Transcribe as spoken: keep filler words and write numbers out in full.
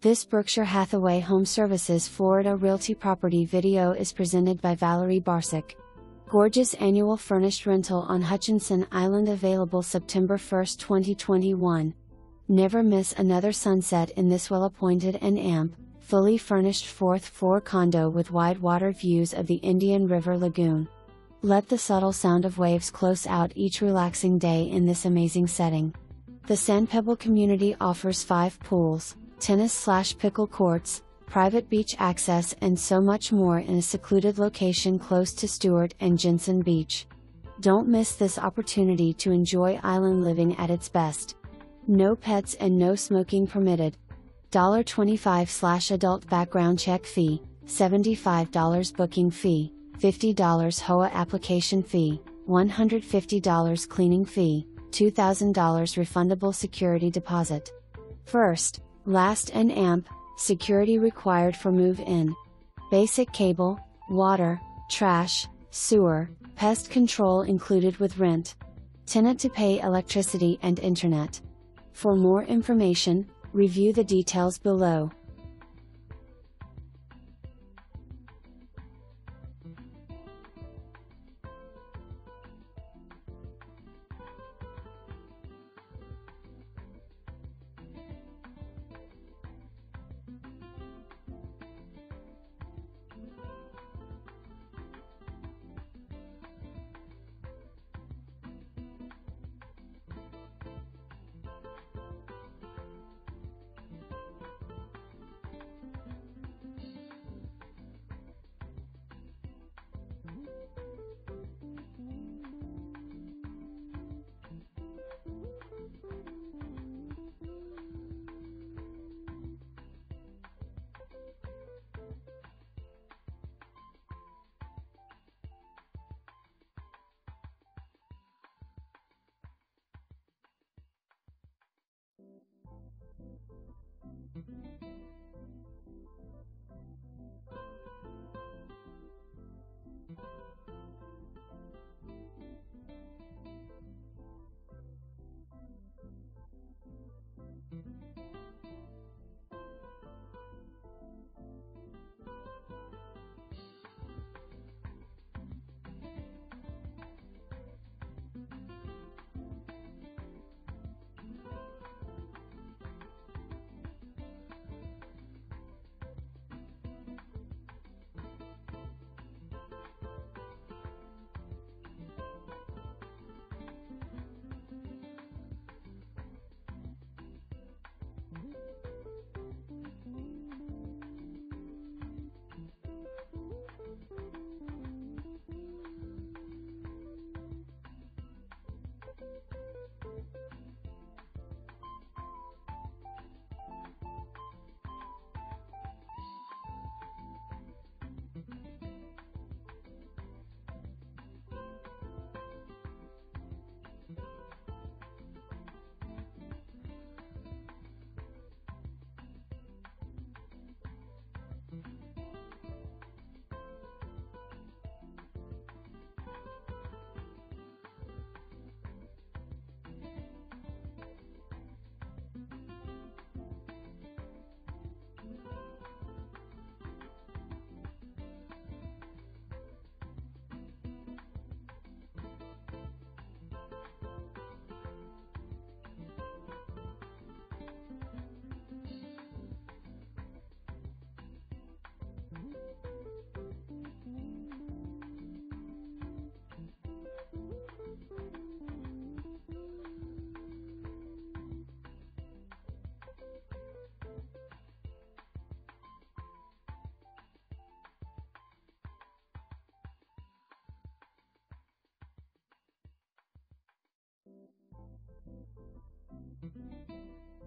This Berkshire Hathaway Home Services Florida Realty property video is presented by Valerie Barcik. Gorgeous annual furnished rental on Hutchinson Island available September first twenty twenty-one. Never miss another sunset in this well-appointed and amp, fully furnished fourth floor condo with wide water views of the Indian River Lagoon. Let the subtle sound of waves close out each relaxing day in this amazing setting. The Sandpebble community offers five pools, tennis-slash-pickle courts, private beach access and so much more in a secluded location close to Stewart and Jensen Beach. Don't miss this opportunity to enjoy island living at its best. No pets and no smoking permitted. twenty-five dollars/adult background check fee, seventy-five dollars booking fee, fifty dollars H O A application fee, one hundred fifty dollars cleaning fee, two thousand dollars refundable security deposit. First, last and amp, security required for move-in. Basic cable, water, trash, sewer, pest control included with rent. Tenant to pay electricity and internet. For more information, review the details below. Thank you.